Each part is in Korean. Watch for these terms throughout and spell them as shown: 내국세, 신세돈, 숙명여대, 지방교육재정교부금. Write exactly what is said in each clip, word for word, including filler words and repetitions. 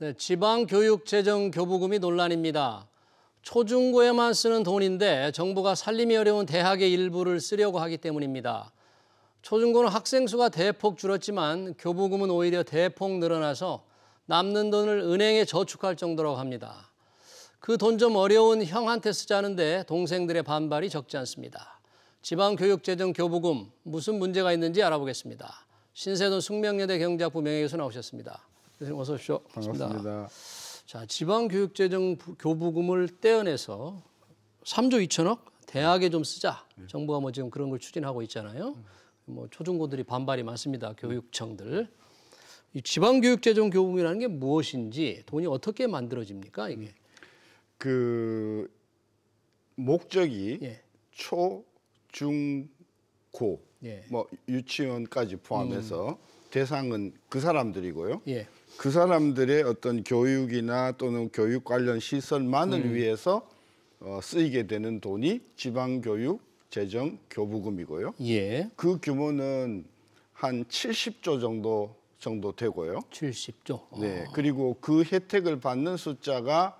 네, 지방교육재정교부금이 논란입니다. 초중고에만 쓰는 돈인데 정부가 살림이 어려운 대학의 일부를 쓰려고 하기 때문입니다. 초중고는 학생 수가 대폭 줄었지만 교부금은 오히려 대폭 늘어나서 남는 돈을 은행에 저축할 정도라고 합니다. 그 돈 좀 어려운 형한테 쓰자는데 동생들의 반발이 적지 않습니다. 지방교육재정교부금, 무슨 문제가 있는지 알아보겠습니다. 신세돈 숙명여대 경제학부 명예교수 나오셨습니다. 선생님 어서 오십시오. 반갑습니다. 자, 지방교육재정교부금을 떼어내서 삼조 이천억 대학에 좀 쓰자. 네. 정부가 뭐 지금 그런 걸 추진하고 있잖아요. 뭐 초중고들이 반발이 많습니다. 교육청들. 이 지방교육재정교부금이라는 게 무엇인지, 돈이 어떻게 만들어집니까 이게? 그 목적이 예. 초, 중, 고, 예. 뭐 유치원까지 포함해서 음. 대상은 그 사람들이고요. 예. 그 사람들의 어떤 교육이나 또는 교육 관련 시설만을 음. 위해서 어, 쓰이게 되는 돈이 지방교육 재정 교부금이고요. 예. 그 규모는 한 칠십조 정도 정도 되고요. 칠십조. 아. 네. 그리고 그 혜택을 받는 숫자가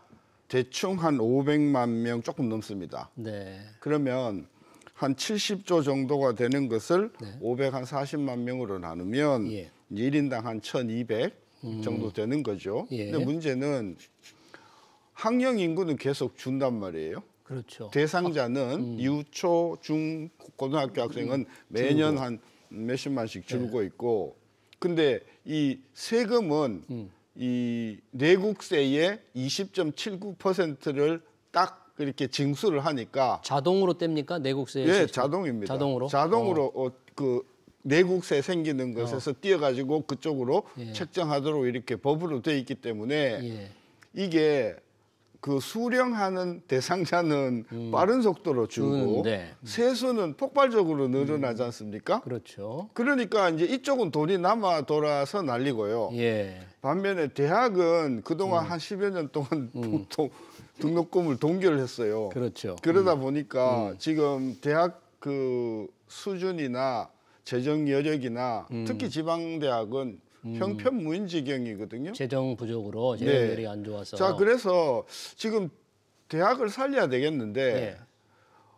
대충 한 오백만 명 조금 넘습니다. 네. 그러면 한 칠십조 정도가 되는 것을 네. 오백사십만 명으로 나누면 예. 일 인당 한 천이백 음. 정도 되는 거죠. 예. 근데 문제는 학령 인구는 계속 준단 말이에요. 그렇죠. 대상자는 학, 음. 유초, 중, 고등학교 학생은 음, 매년 한 몇십만씩 줄고 네. 있고, 근데 이 세금은 음. 이 내국세의 이십 점 칠구 퍼센트를 딱 이렇게 징수를 하니까 자동으로 뗍니까? 내국세? 예, 자동입니다. 자동으로? 자동으로 어. 어, 그 내국세 생기는 것에서 어. 띄어가지고 그쪽으로 예. 책정하도록 이렇게 법으로 돼 있기 때문에 예. 이게 그 수령하는 대상자는 음. 빠른 속도로 줄고 주는데. 세수는 폭발적으로 늘어나지 않습니까? 음. 그렇죠. 그러니까 이제 이쪽은 돈이 남아 돌아서 난리고요. 예. 반면에 대학은 그동안 음. 한 십여 년 동안 음. 등록금을 동결을 했어요. 그렇죠. 그러다 음. 보니까 음. 지금 대학 그 수준이나 재정 여력이나 음. 특히 지방대학은 음. 형편무인 지경이거든요. 재정 부족으로 재정률이 네. 안 좋아서. 자, 그래서 지금 대학을 살려야 되겠는데 네.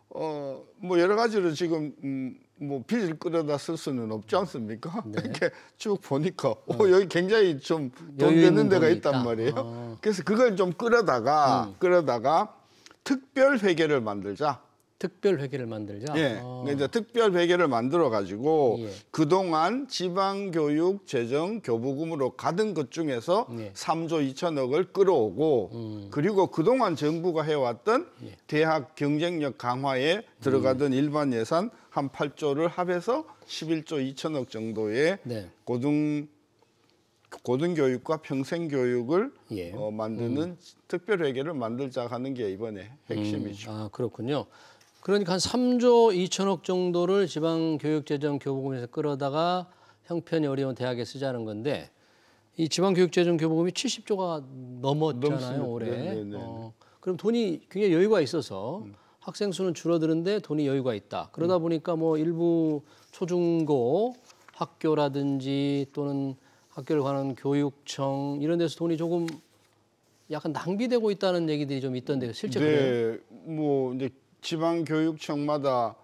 어, 뭐 여러 가지로 지금 음, 뭐 빚을 끌어다 쓸 수는 없지 않습니까? 네. 이렇게 쭉 보니까 어. 오, 여기 굉장히 좀 돈 되는 데가 있단 있다. 말이에요. 어. 그래서 그걸 좀 끌어다가 음. 끌어다가 특별 회계를 만들자. 특별 회계를 만들자. 예, 아. 이제 특별 회계를 만들어 가지고 예. 그동안 지방교육 재정 교부금으로 가던 것 중에서 예. 삼조 이천억을 끌어오고 음. 그리고 그동안 정부가 해왔던 예. 대학 경쟁력 강화에 들어가던 음. 일반 예산 한 팔조를 합해서 십일조 이천억 정도의 네. 고등 고등교육과 평생교육을 예. 어, 만드는 음. 특별 회계를 만들자 하는 게 이번에 핵심이죠. 음. 아, 그렇군요. 그러니까 한 삼조 이천억 정도를 지방교육재정교부금에서 끌어다가 형편이 어려운 대학에 쓰자는 건데 이 지방교육재정교부금이 칠십조가 넘었잖아요. 넘습니다. 올해. 네네네. 어, 그럼 돈이 굉장히 여유가 있어서 음. 학생 수는 줄어드는데 돈이 여유가 있다. 그러다 음. 보니까 뭐 일부 초중고 학교라든지 또는 학교를 관한 교육청 이런 데서 돈이 조금 약간 낭비되고 있다는 얘기들이 좀 있던데 실제 네, 그래요? 뭐 이제 지방교육청마다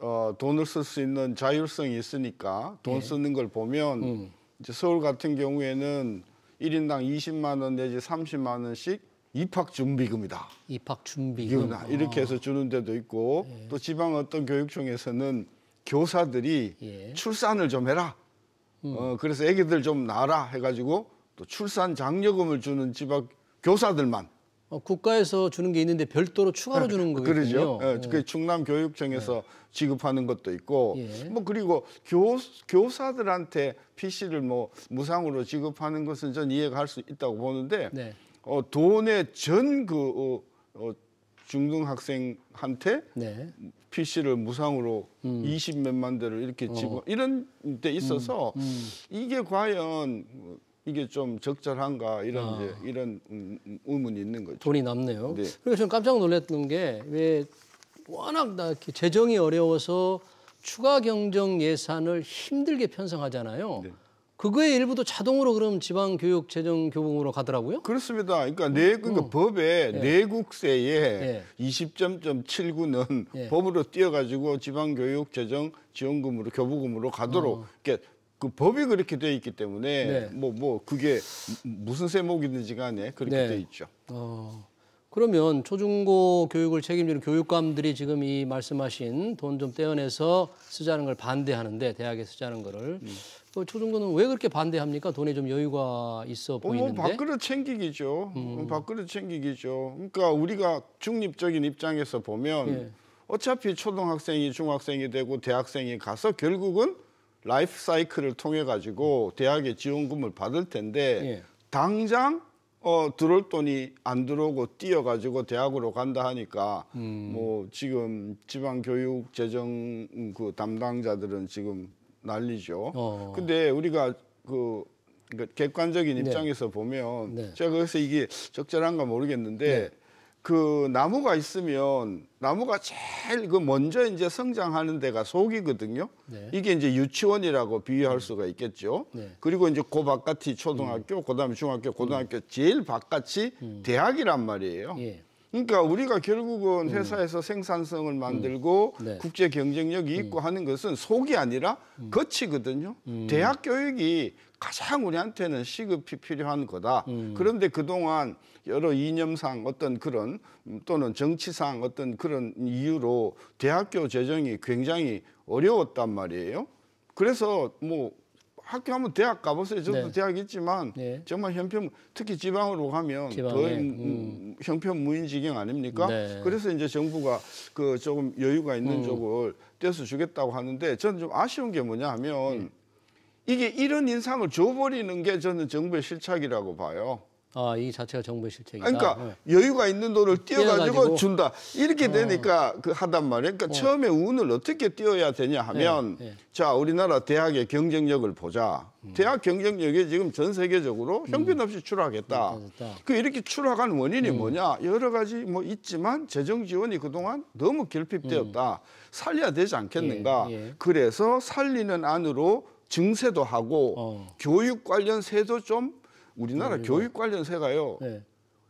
어, 돈을 쓸 수 있는 자율성이 있으니까 돈 예. 쓰는 걸 보면 음. 이제 서울 같은 경우에는 일 인당 이십만 원 내지 삼십만 원씩 입학준비금이다. 입학준비금. 이렇게 해서 주는 데도 있고 예. 또 지방 어떤 교육청에서는 교사들이 예. 출산을 좀 해라. 음. 어, 그래서 애기들 좀 낳아라 해가지고 또 출산 장려금을 주는 지방 교사들만. 어, 국가에서 주는 게 있는데 별도로 추가로 주는 거거든요. 그렇죠. 네. 그 충남교육청에서 네. 지급하는 것도 있고, 예. 뭐 그리고 교, 교사들한테 피씨를 뭐 무상으로 지급하는 것은 전 이해가 할 수 있다고 보는데, 네. 어, 돈의 전 그 어, 어, 중등학생한테 네. 피씨를 무상으로 음. 이십몇만 대를 이렇게 어. 지급, 이런 데 있어서 음. 음. 이게 과연 이게 좀 적절한가 이런 아. 이제 이런 의문이 있는 거죠. 돈이 남네요. 네. 그리고 저는 깜짝 놀랐던 게 왜 워낙 나 이렇게 재정이 어려워서 추가 경정 예산을 힘들게 편성하잖아요. 네. 그거의 일부도 자동으로 그럼 지방교육재정교부금으로 가더라고요? 그렇습니다. 그러니까, 내, 그러니까 음. 법에 예. 내국세의 예. 이십 점 칠구는 예. 법으로 띄어가지고 지방교육재정지원금으로 교부금으로 가도록 어. 그러니까 그 법이 그렇게 돼 있기 때문에 뭐뭐 네. 뭐 그게 무슨 세목이든지 간에 그렇게 네. 돼 있죠. 어. 그러면 초중고 교육을 책임지는 교육감들이 지금 이 말씀하신 돈 좀 떼어내서 쓰자는 걸 반대하는데, 대학에 쓰자는 거를. 음. 또 초중고는 왜 그렇게 반대합니까? 돈에 좀 여유가 있어 보이는데. 어, 뭐 밥그릇 챙기기죠. 음. 밥그릇 챙기기죠. 그러니까 우리가 중립적인 입장에서 보면 예. 어차피 초등학생이 중학생이 되고 대학생이 가서 결국은 라이프 사이클을 통해 가지고 대학의 지원금을 받을 텐데 예. 당장 어 들어올 돈이 안 들어오고 뛰어가지고 대학으로 간다 하니까 음. 뭐 지금 지방 교육 재정 그 담당자들은 지금 난리죠. 어. 근데 우리가 그 그러니까 객관적인 입장에서 네. 보면 네. 제가 그래서 이게 적절한가 모르겠는데 네. 그 나무가 있으면 나무가 제일 그 먼저 이제 성장하는 데가 속이거든요. 네. 이게 이제 유치원이라고 비유할 음. 수가 있겠죠. 네. 그리고 이제 그 바깥이 초등학교, 음. 그다음에 중학교, 고등학교 음. 제일 바깥이 음. 대학이란 말이에요. 예. 그러니까 우리가 결국은 회사에서 음. 생산성을 만들고 음. 네. 국제 경쟁력이 있고 음. 하는 것은 속이 아니라 음. 겉이거든요. 음. 대학 교육이 가장 우리한테는 시급히 필요한 거다. 음. 그런데 그동안 여러 이념상 어떤 그런 또는 정치상 어떤 그런 이유로 대학교 재정이 굉장히 어려웠단 말이에요. 그래서 뭐 학교 하면 대학 가보세요. 저도 네. 대학 있지만 네. 정말 형편, 특히 지방으로 가면 지방에, 거의 음. 형편무인 지경 아닙니까? 네. 그래서 이제 정부가 그 조금 여유가 있는 음. 쪽을 떼서 주겠다고 하는데, 저는 좀 아쉬운 게 뭐냐 하면 음. 이게 이런 인상을 줘버리는 게 저는 정부의 실책이라고 봐요. 아, 이 자체가 정부의 실책이다. 그러니까 네. 여유가 있는 돈을 띄어가지고 준다. 이렇게 어. 되니까 그 하단 말이에요. 그러니까 어. 처음에 운을 어떻게 띄어야 되냐 하면 네. 네. 자, 우리나라 대학의 경쟁력을 보자. 음. 대학 경쟁력이 지금 전 세계적으로 형편없이 음. 추락했다. 음. 그 이렇게 추락한 원인이 음. 뭐냐. 여러 가지 뭐 있지만 재정 지원이 그동안 너무 결핍되었다. 음. 살려야 되지 않겠는가. 예. 예. 그래서 살리는 안으로 증세도 하고 어. 교육 관련 세도 좀 우리나라 네, 교육 관련 세가요. 네.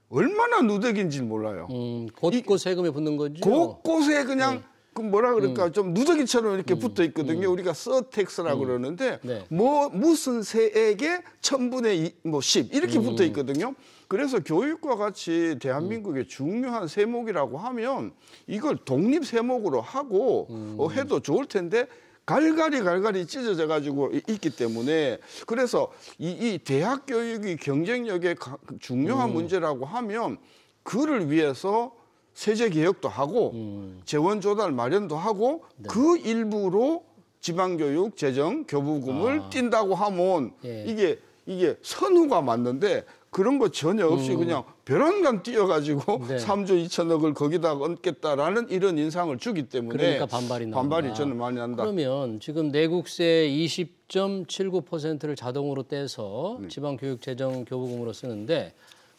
얼마나 누더기인지 몰라요. 음, 곳곳에 세금에 붙는 거죠. 곳곳에 그냥 네. 그 뭐라 그럴까 음. 좀 누더기처럼 이렇게 음. 붙어 있거든요. 음. 우리가 서텍스라고 음. 그러는데 네. 뭐 무슨 세액의 천분의 뭐 십 이렇게 음. 붙어 있거든요. 그래서 교육과 같이 대한민국의 음. 중요한 세목이라고 하면 이걸 독립 세목으로 하고 음. 어, 해도 좋을 텐데. 갈갈이 갈갈이 찢어져 가지고 있기 때문에 그래서 이, 이 대학 교육이 경쟁력의 가, 중요한 음. 문제라고 하면 그를 위해서 세제 개혁도 하고 음. 재원 조달 마련도 하고 네. 그 일부로 지방 교육 재정 교부금을 아. 띈다고 하면 예. 이게 이게 선후가 맞는데 그런 거 전혀 없이 음. 그냥 벼랑간 뛰어가지고 네. 삼조 이천억을 거기다 얹겠다라는 이런 인상을 주기 때문에 그러니까 반발이 나온다. 반발이 저는 많이 난다. 그러면 지금 내국세 이십 점 칠구 퍼센트를 자동으로 떼서 네. 지방교육재정교부금으로 쓰는데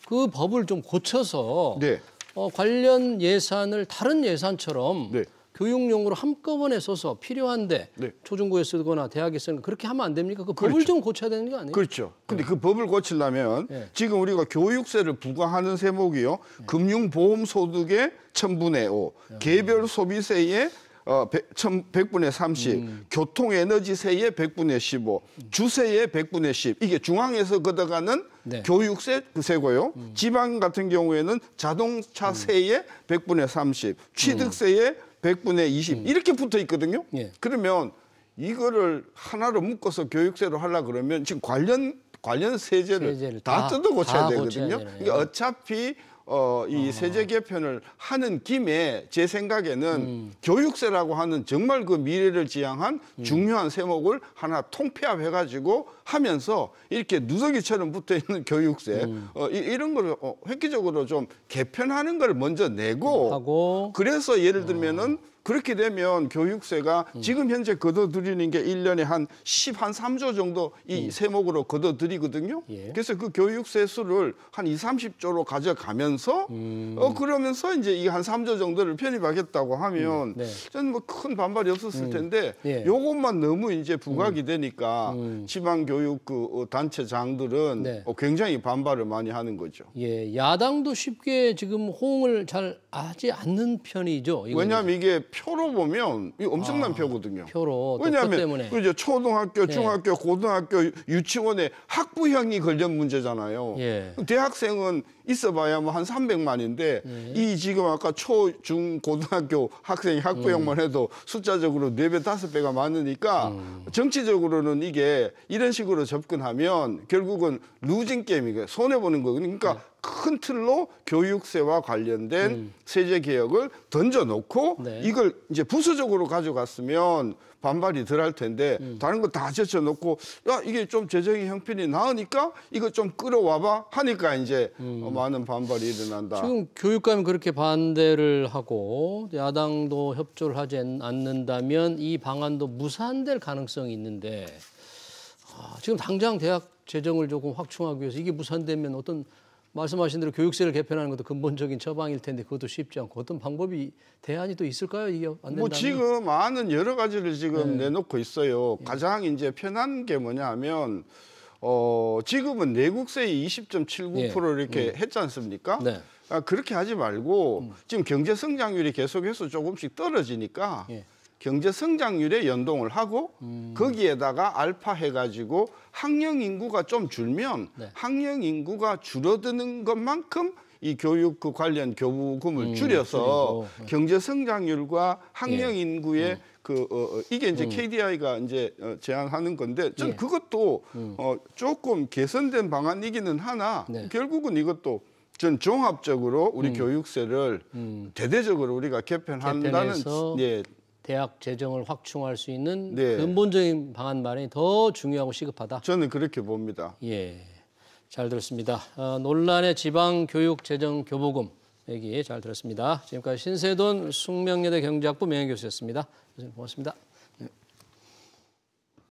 그 법을 좀 고쳐서 네. 어, 관련 예산을 다른 예산처럼 네. 교육용으로 한꺼번에 써서 필요한데 네. 초중고에 쓰거나 대학에 쓰는 그렇게 하면 안 됩니까? 그 그렇죠. 법을 좀 고쳐야 되는 거 아니에요? 그렇죠. 근데 네. 그 법을 고치려면 네. 지금 우리가 교육세를 부과하는 세목이요. 네. 금융보험소득의 천분의 오, 네. 개별소비세의 어, 백분의 삼십, 음. 교통에너지세의 백분의 십오, 음. 주세의 백분의 십. 이게 중앙에서 걷어가는 네. 교육세 그 세고요. 음. 지방 같은 경우에는 자동차세의 음. 백분의 삼십, 취득세의 음. 백분의 이십 음. 이렇게 붙어 있거든요. 예. 그러면 이거를 하나로 묶어서 교육세로 하려 그러면 지금 관련 관련 세제를, 세제를 다, 다 뜯어 고쳐야 다 되거든요. 고쳐야 그러니까 어차피 어, 이 어. 세제 개편을 하는 김에 제 생각에는 음. 교육세라고 하는 정말 그 미래를 지향한 음. 중요한 세목을 하나 통폐합해가지고 하면서 이렇게 누더기처럼 붙어 있는 교육세 음. 어, 이, 이런 걸 어, 획기적으로 좀 개편하는 걸 먼저 내고 하고. 그래서 예를 들면은 어. 그렇게 되면 교육세가 음. 지금 현재 걷어들이는 게 일 년에 한 십, 한 삼 조 정도 이 음. 세목으로 걷어들이거든요. 예. 그래서 그 교육세 수를 한 이, 삼십 조로 가져가면서 음. 어 그러면서 이제 이 한 삼 조 정도를 편입하겠다고 하면 음. 네. 저는 뭐 큰 반발이 없었을 음. 텐데 예. 요것만 너무 이제 부각이 음. 되니까 음. 지방 교육 그 단체장들은 네. 굉장히 반발을 많이 하는 거죠. 예, 야당도 쉽게 지금 호응을 잘 하지 않는 편이죠. 이거는. 왜냐하면 이게 표로 보면 엄청난 아, 표거든요. 표로. 왜냐하면 이제 초등학교, 중학교, 예. 고등학교, 유치원에 학부형이 관련 문제잖아요. 예. 대학생은 있어봐야 뭐 한 삼백만인데 예. 이 지금 아까 초, 중, 고등학교 학생이 학부형만 음. 해도 숫자적으로 네 배, 다섯 배가 많으니까 음. 정치적으로는 이게 이런 식으로 접근하면 결국은 루징 게임이에요. 손해보는 거거든요. 그러니까 네. 큰 틀로 교육세와 관련된 음. 세제 개혁을 던져놓고 네. 이걸 이제 부수적으로 가져갔으면 반발이 덜할 텐데 음. 다른 거 다 제쳐놓고 야 이게 좀 재정의 형편이 나으니까 이거 좀 끌어와봐 하니까 이제 음. 많은 반발이 일어난다. 지금 교육감이 그렇게 반대를 하고 야당도 협조를 하지 않는다면 이 방안도 무산될 가능성이 있는데 아, 지금 당장 대학 재정을 조금 확충하기 위해서 이게 무산되면 어떤 말씀하신 대로 교육세를 개편하는 것도 근본적인 처방일 텐데 그것도 쉽지 않고 어떤 방법이 대안이 또 있을까요? 이게 안 된다면? 뭐 지금 많은 여러 가지를 지금 네. 내놓고 있어요. 네. 가장 이제 편한 게 뭐냐면 어 지금은 내국세 이십 점 칠구 퍼센트 네. 이렇게 음. 했지 않습니까? 네. 아, 그렇게 하지 말고 음. 지금 경제 성장률이 계속해서 조금씩 떨어지니까. 네. 경제 성장률에 연동을 하고 음. 거기에다가 알파 해가지고 학령 인구가 좀 줄면 네. 학령 인구가 줄어드는 것만큼 이 교육 그 관련 교부금을 음, 줄여서 줄이고. 경제 성장률과 학령 예. 인구의 음. 그 어, 이게 이제 음. 케이디아이가 이제 어, 제안하는 건데 전 예. 그것도 음. 어, 조금 개선된 방안이기는 하나 네. 결국은 이것도. 전 종합적으로 우리 음. 교육세를 음. 대대적으로 우리가 개편한다는 예. 대학 재정을 확충할 수 있는 네. 근본적인 방안 마련이 더 중요하고 시급하다. 저는 그렇게 봅니다. 예, 잘 들었습니다. 어, 논란의 지방교육재정교부금 얘기 잘 들었습니다. 지금까지 신세돈 숙명여대 경제학부 명예교수였습니다. 교수님 고맙습니다. 네.